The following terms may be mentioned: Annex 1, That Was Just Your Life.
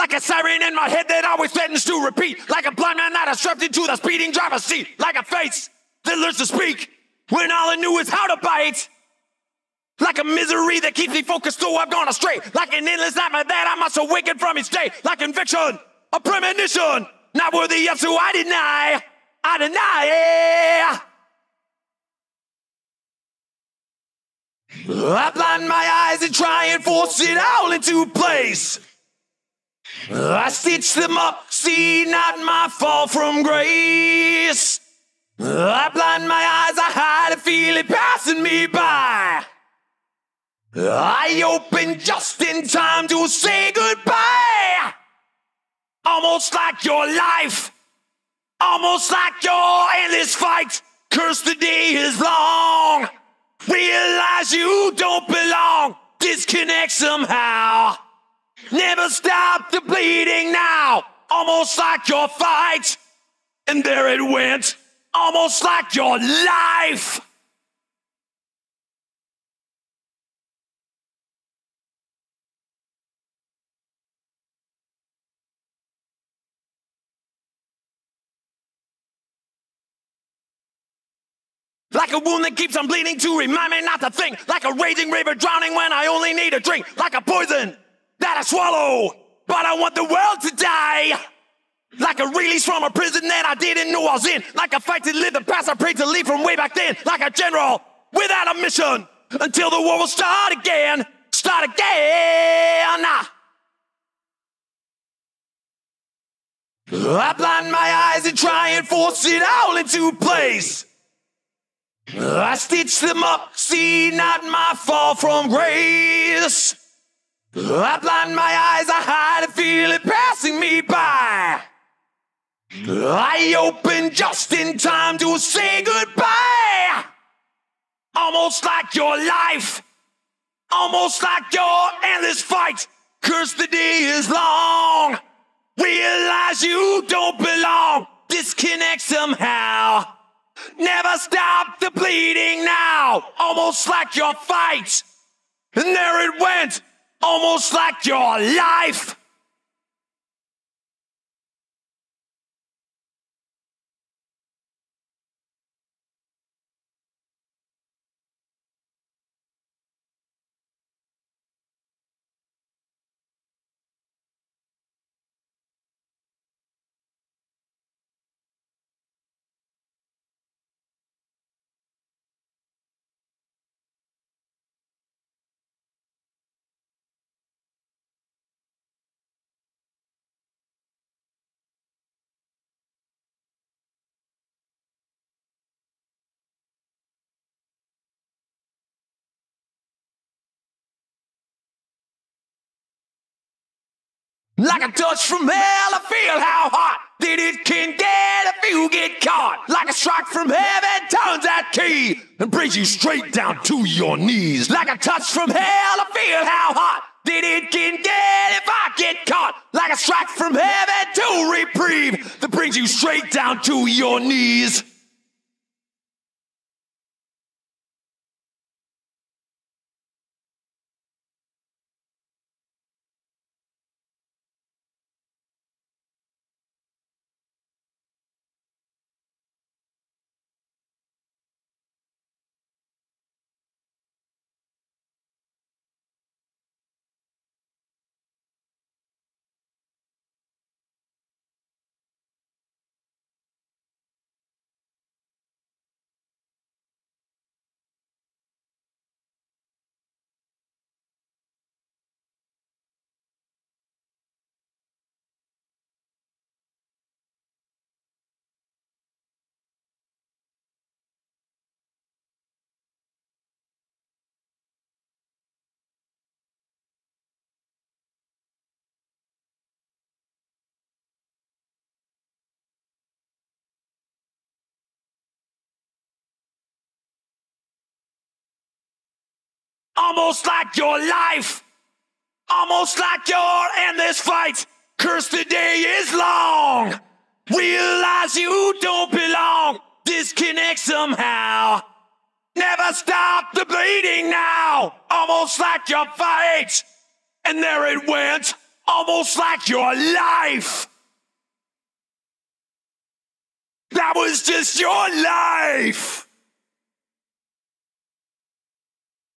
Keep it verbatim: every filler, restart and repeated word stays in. Like a siren in my head that always threatens to repeat. Like a blind man that is strapped into the speeding driver's seat. Like a face that learns to speak when all I knew is how to bite. Like a misery that keeps me focused though I've gone astray. Like an endless nightmare that I must awaken from each day. Like conviction, a premonition, not worthy of, so I deny, I deny. I blind my eyes and try and force it all into place. I stitch them up, see not my fall from grace. I blind my eyes, I hide and feel it passing me by. I open just in time to say goodbye. Almost like your life, almost like your endless fight. Curse the day is long. Realize you don't belong. Disconnect somehow. Never stop the bleeding now. Almost like your fight. And there it went. Almost like your life. Like a wound that keeps on bleeding to remind me not to think. Like a raging river drowning when I only need a drink. Like a poison that I swallow, but I want the world to die. Like a release from a prison that I didn't know I was in. Like a fight to live the past I prayed to leave from way back then. Like a general without a mission until the war will start again. Start again. I blind my eyes and try and force it all into place. I stitch them up, see not my fall from grace. I blind my eyes, I hide and feel it passing me by. I open just in time to say goodbye. Almost like your life, almost like your endless fight. Curse the day is long. Realize you don't belong. Disconnect somehow. Never stop the bleeding now. Almost like your fight. And there it went. Almost like your life. Like a touch from hell, I feel how hot that it can get if you get caught. Like a strike from heaven turns that key and brings you straight down to your knees. Like a touch from hell, I feel how hot that it can get if I get caught. Like a strike from heaven to reprieve that brings you straight down to your knees. Almost like your life, almost like your endless fight. Curse the day is long. Realize you don't belong. Disconnect somehow. Never stop the bleeding now. Almost like your fight. And there it went. almost like your life. That was just your life.